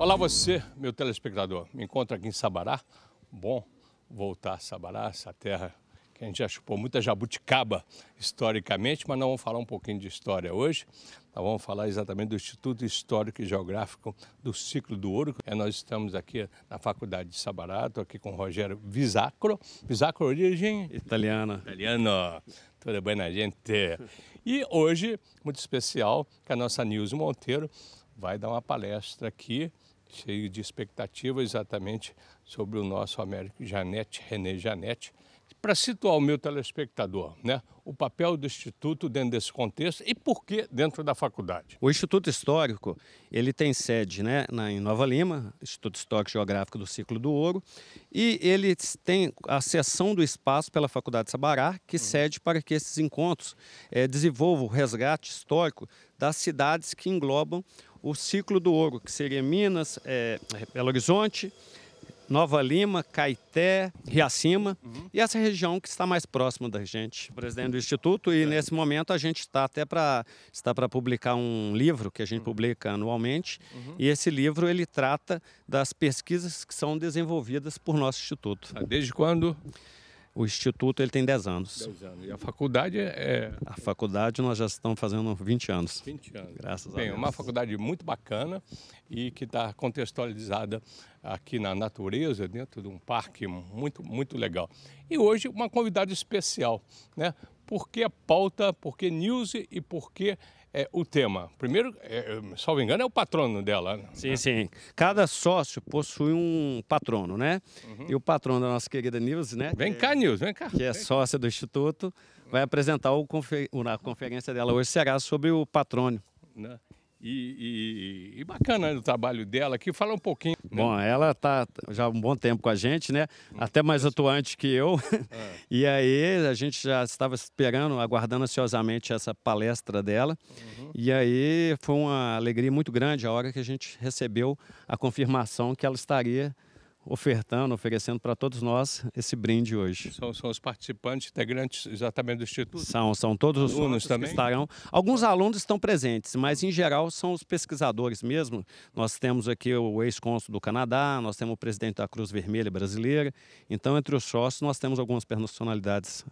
Olá você, meu telespectador. Me encontro aqui em Sabará. Bom voltar a Sabará, essa terra que a gente já chupou muita jabuticaba historicamente, mas não vamos falar um pouquinho de história hoje. Nós vamos falar exatamente do Instituto Histórico e Geográfico do Ciclo do Ouro. Nós estamos aqui na Faculdade de Sabará, estou aqui com o Rogério Visacro. Visacro, origem? Italiana. Italiano. Tudo bem, gente? E hoje, muito especial, que a nossa Nilze Monteiro vai dar uma palestra aqui, cheio de expectativa, exatamente sobre o nosso Américo René Gianetti. Para situar o meu telespectador, né, o papel do Instituto dentro desse contexto e por que dentro da faculdade. O Instituto Histórico, ele tem sede, né, em Nova Lima, Instituto Histórico e Geográfico do Ciclo do Ouro, e ele tem a cessão do espaço pela Faculdade de Sabará, que cede para que esses encontros desenvolvam o resgate histórico das cidades que englobam o Ciclo do Ouro, que seria Minas, Belo Horizonte, Nova Lima, Caeté, Rio Acima e essa região que está mais próxima da gente, presidente do Instituto. E nesse momento a gente está até para publicar um livro que a gente publica anualmente. E esse livro ele trata das pesquisas que são desenvolvidas por nosso Instituto. Desde quando? O Instituto ele tem 10 anos. 10 anos. E a faculdade é... A faculdade nós já estamos fazendo 20 anos. 20 anos. Graças a Deus. Uma faculdade muito bacana e que está contextualizada aqui na natureza, dentro de um parque muito, muito legal. E hoje uma convidada especial, né? Por que a pauta, por que Nilze e por que o tema? Primeiro, se não me engano, é o patrono dela, né? Sim, sim. Cada sócio possui um patrono, né? E o patrono da nossa querida Nilze, né? Vem cá, Nilze, vem cá. Que é sócia do Instituto, vai apresentar a conferência dela hoje, será sobre o patrônio. E bacana o trabalho dela aqui, fala um pouquinho. Bom, ela está já há um bom tempo com a gente, né? Até mais atuante que eu. E aí a gente já estava esperando, aguardando ansiosamente essa palestra dela. E aí foi uma alegria muito grande a hora que a gente recebeu a confirmação que ela estaria oferecendo para todos nós esse brinde hoje. São os participantes integrantes exatamente do Instituto? São todos os alunos também que estarão. Alguns alunos estão presentes, mas em geral são os pesquisadores mesmo. Nós temos aqui o ex-cônsul do Canadá, nós temos o presidente da Cruz Vermelha Brasileira. Então, entre os sócios, nós temos algumas personalidades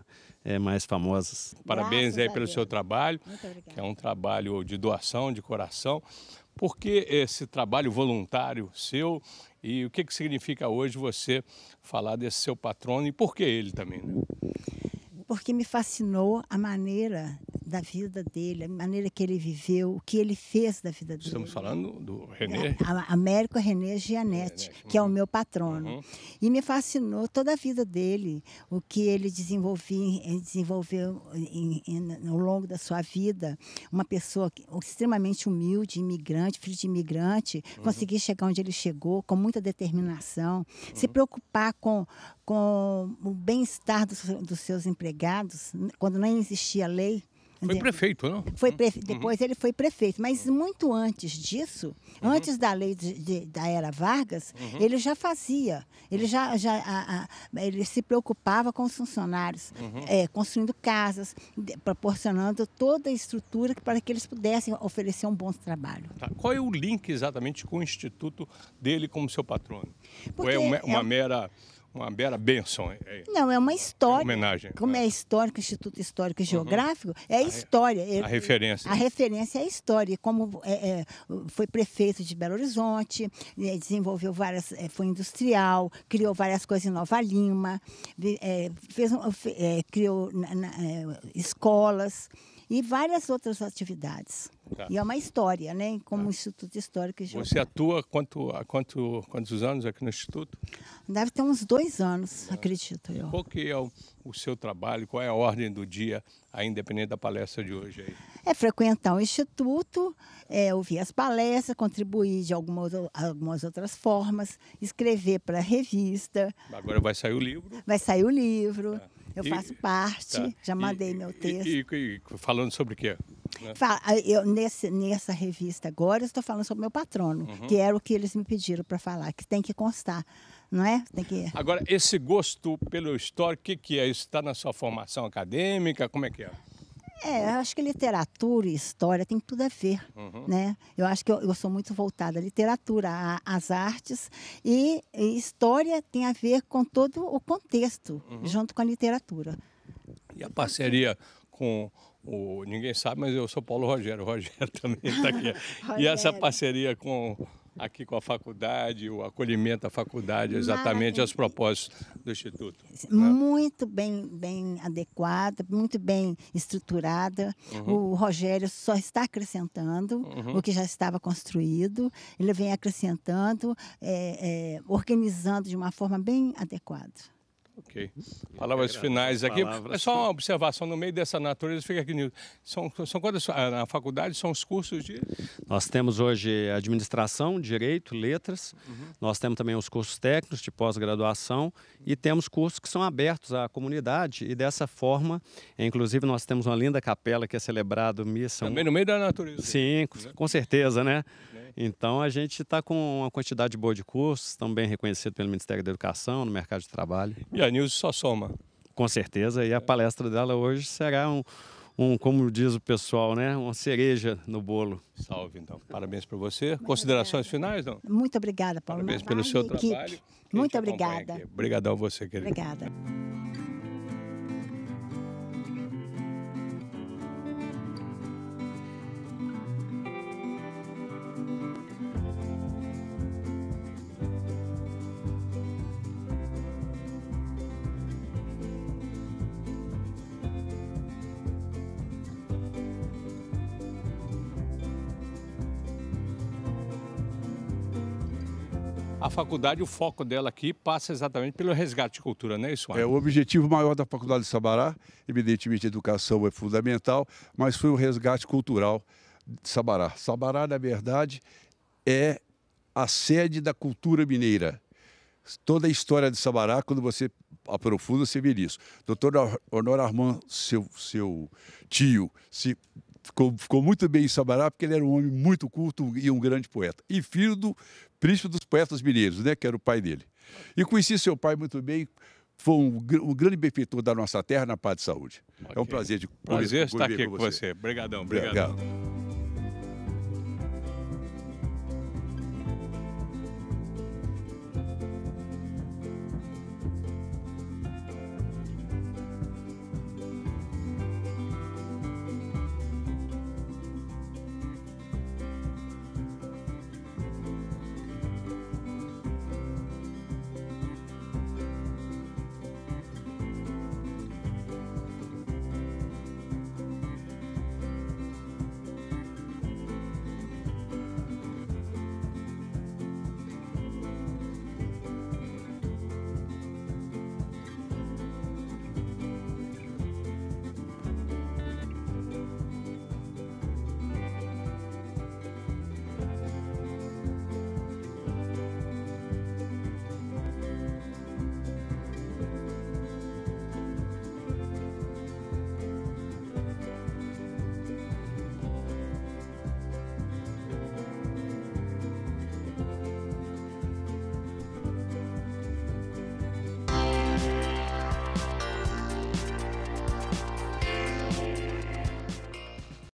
mais famosas. Parabéns aí pelo seu trabalho, que é um trabalho de doação, de coração. Por que esse trabalho voluntário seu e o que que significa hoje você falar desse seu patrono e por que ele também, né? Porque me fascinou a maneira da vida dele, a maneira que ele viveu, o que ele fez da vida dele. Estamos falando do René? Américo René Gianetti, que é o meu patrono. E me fascinou toda a vida dele, o que ele desenvolveu ao longo da sua vida. Uma pessoa extremamente humilde, imigrante, filho de imigrante, conseguir chegar onde ele chegou, com muita determinação, se preocupar com o bem-estar dos seus empregados, quando nem existia lei. Foi prefeito, não? Foi prefeito. Depois ele foi prefeito, mas muito antes disso, antes da lei da Era Vargas, ele já fazia, ele se preocupava com os funcionários, construindo casas, proporcionando toda a estrutura para que eles pudessem oferecer um bom trabalho. Tá. Qual é o link exatamente com o Instituto dele como seu patrono? Porque ou é uma mera bênção? Não, é uma história. Homenagem. Como é histórico, Instituto Histórico e Geográfico, é história. A referência. A referência é a história. Como foi prefeito de Belo Horizonte, desenvolveu várias, foi industrial, criou várias coisas em Nova Lima, criou escolas e várias outras atividades. Tá. E é uma história, né? Como Instituto Histórico e Geográfico. Você atua quantos anos aqui no Instituto? Deve ter uns 2 anos, acredito eu. Qual que é o seu trabalho? Qual é a ordem do dia, independente da palestra de hoje? Aí? É frequentar o Instituto, ouvir as palestras, contribuir de algumas outras formas, escrever para a revista. Agora vai sair o livro? Vai sair o livro. Tá. Eu faço parte, já mandei meu texto. E falando sobre o quê? Nessa revista agora eu estou falando sobre o meu patrono, que era o que eles me pediram para falar, que tem que constar, não é? Tem que... Agora, esse gosto pelo histórico, o que é? Isso está na sua formação acadêmica? Como é que é? É, eu acho que literatura e história tem tudo a ver, né? Eu acho que eu sou muito voltada à literatura, às artes, e história tem a ver com todo o contexto, junto com a literatura. E a parceria com o... Ninguém sabe, mas eu sou Paulo Rogério, o Rogério também está aqui. E essa parceria com... aqui com a faculdade, o acolhimento à faculdade, exatamente aos propósitos do Instituto. Muito bem adequada, muito bem estruturada. O Rogério só está acrescentando o que já estava construído, ele vem acrescentando, organizando de uma forma bem adequada. Ok. Palavras finais aqui. É só uma observação, no meio dessa natureza, fica aqui, Nilze. São quantas na faculdade? São os cursos de... Nós temos hoje administração, direito, letras. Nós temos também os cursos técnicos de pós-graduação e temos cursos que são abertos à comunidade e dessa forma, inclusive, nós temos uma linda capela que é celebrada missa. Também no meio da natureza. Sim, com certeza, né? Então, a gente está com uma quantidade boa de cursos, também reconhecido pelo Ministério da Educação, no mercado de trabalho. E a Nilze só soma. Com certeza, e a palestra dela hoje será como diz o pessoal, né, uma cereja no bolo. Salve, então. Parabéns para você. Muito Considerações finais, não? Muito obrigada, Paulo. Parabéns pelo seu trabalho. Muito obrigada. Obrigadão a você, querido. Obrigada. A faculdade, o foco dela aqui passa exatamente pelo resgate de cultura, não é isso, Américo? É, o objetivo maior da Faculdade de Sabará, evidentemente a educação é fundamental, mas foi o resgate cultural de Sabará. Sabará, na verdade, é a sede da cultura mineira. Toda a história de Sabará, quando você aprofunda, você vê isso. Doutor Honor Armã, seu tio, ficou muito bem em Sabará, porque ele era um homem muito culto e um grande poeta. E filho do príncipe dos poetas mineiros, né, que era o pai dele. E conheci seu pai muito bem, foi um grande benfeitor da nossa terra na parte de saúde. Okay. É um prazer de conversar com você. Prazer estar aqui com você. Obrigadão.